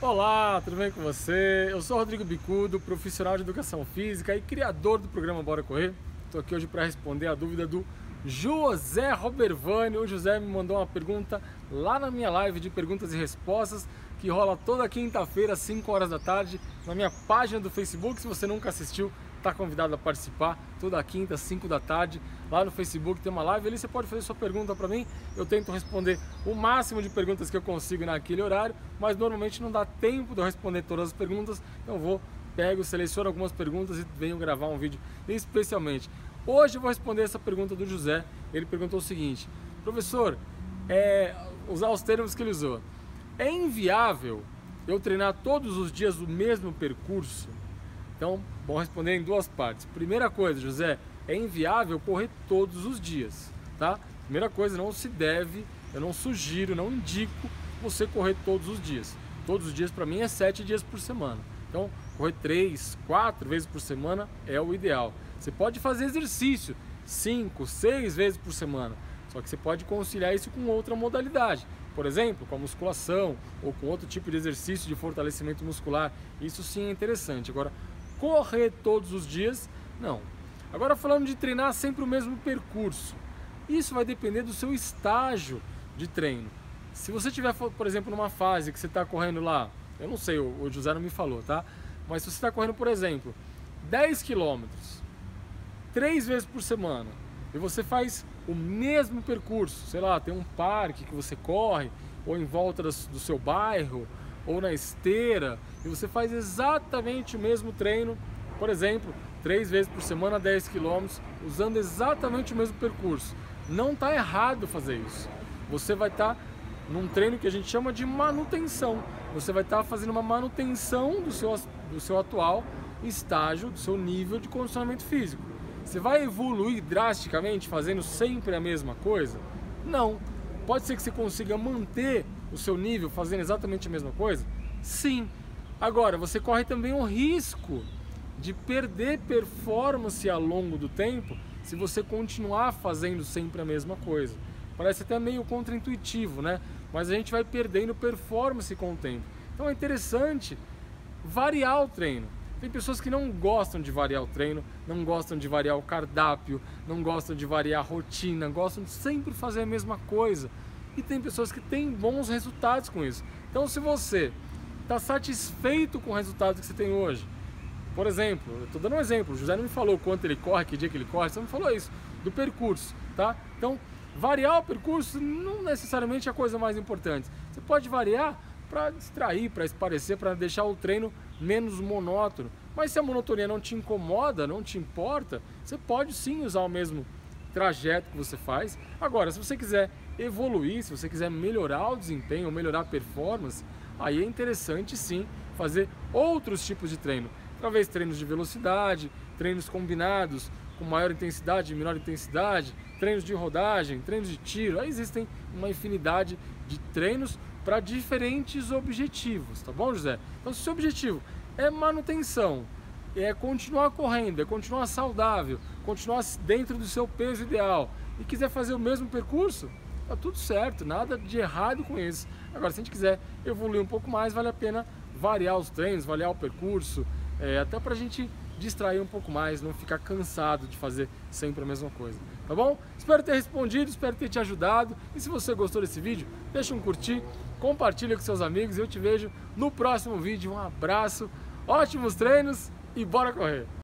Olá, tudo bem com você? Eu sou Rodrigo Bicudo, profissional de educação física e criador do programa Bora Correr. Estou aqui hoje para responder a dúvida do José Robert Vani. O José me mandou uma pergunta lá na minha live de perguntas e respostas que rola toda quinta-feira, às 5 horas da tarde, na minha página do Facebook. Se você nunca assistiu, está convidado a participar toda quinta, às 5 da tarde. Lá no Facebook tem uma live, ali você pode fazer sua pergunta para mim. Eu tento responder o máximo de perguntas que eu consigo naquele horário, mas normalmente não dá tempo de eu responder todas as perguntas. Então eu pego, seleciono algumas perguntas e venho gravar um vídeo especialmente. Hoje eu vou responder essa pergunta do José. Ele perguntou o seguinte: professor, usar os termos que ele usou, é inviável eu treinar todos os dias o mesmo percurso? Então, vou responder em duas partes. Primeira coisa, José, é inviável correr todos os dias, tá? Primeira coisa, não se deve, eu não sugiro, não indico você correr todos os dias. Todos os dias para mim é 7 dias por semana. Então, correr 3, 4 vezes por semana é o ideal. Você pode fazer exercício 5, 6 vezes por semana, só que você pode conciliar isso com outra modalidade. Por exemplo, com a musculação ou com outro tipo de exercício de fortalecimento muscular. Isso sim é interessante. Agora, correr todos os dias, não. Agora, falando de treinar sempre o mesmo percurso, isso vai depender do seu estágio de treino. Se você tiver, por exemplo, numa fase que você está correndo lá, eu não sei, o José não me falou, tá? Mas se você está correndo, por exemplo, 10 km, 3 vezes por semana, e você faz o mesmo percurso, sei lá, tem um parque que você corre, ou em volta do seu bairro, ou na esteira, e você faz exatamente o mesmo treino, por exemplo, 3 vezes por semana, 10 km, usando exatamente o mesmo percurso. Não está errado fazer isso. Você vai estar num treino que a gente chama de manutenção. Você vai estar fazendo uma manutenção do seu atual estágio, do seu nível de condicionamento físico. Você vai evoluir drasticamente fazendo sempre a mesma coisa? Não. Pode ser que você consiga manter o seu nível fazendo exatamente a mesma coisa? Sim. Agora, você corre também o risco de perder performance ao longo do tempo se você continuar fazendo sempre a mesma coisa. Parece até meio contraintuitivo, né? Mas a gente vai perdendo performance com o tempo. Então é interessante variar o treino. Tem pessoas que não gostam de variar o treino, não gostam de variar o cardápio, não gostam de variar a rotina, gostam de sempre fazer a mesma coisa. E tem pessoas que têm bons resultados com isso. Então, se você está satisfeito com o resultado que você tem hoje, por exemplo, eu estou dando um exemplo, o José não me falou quanto ele corre, que dia que ele corre, só me falou isso, do percurso, tá? Então, variar o percurso não necessariamente é a coisa mais importante. Você pode variar para distrair, para esparecer, para deixar o treino menos monótono. Mas se a monotonia não te incomoda, não te importa, você pode sim usar o mesmo trajeto que você faz. Agora, se você quiser evoluir, se você quiser melhorar o desempenho ou melhorar a performance, aí é interessante sim fazer outros tipos de treino. Talvez treinos de velocidade, treinos combinados com maior intensidade e menor intensidade, treinos de rodagem, treinos de tiro. Aí existem uma infinidade de treinos para diferentes objetivos, tá bom, José? Então, se o seu objetivo é manutenção, é continuar correndo, é continuar saudável, continuar dentro do seu peso ideal e quiser fazer o mesmo percurso, tá tudo certo, nada de errado com isso. Agora, se a gente quiser evoluir um pouco mais, vale a pena variar os treinos, variar o percurso, até para a gente distrair um pouco mais, não ficar cansado de fazer sempre a mesma coisa, tá bom? Espero ter respondido, espero ter te ajudado. E se você gostou desse vídeo, deixa um curtir, compartilha com seus amigos. Eu te vejo no próximo vídeo. Um abraço, ótimos treinos e bora correr!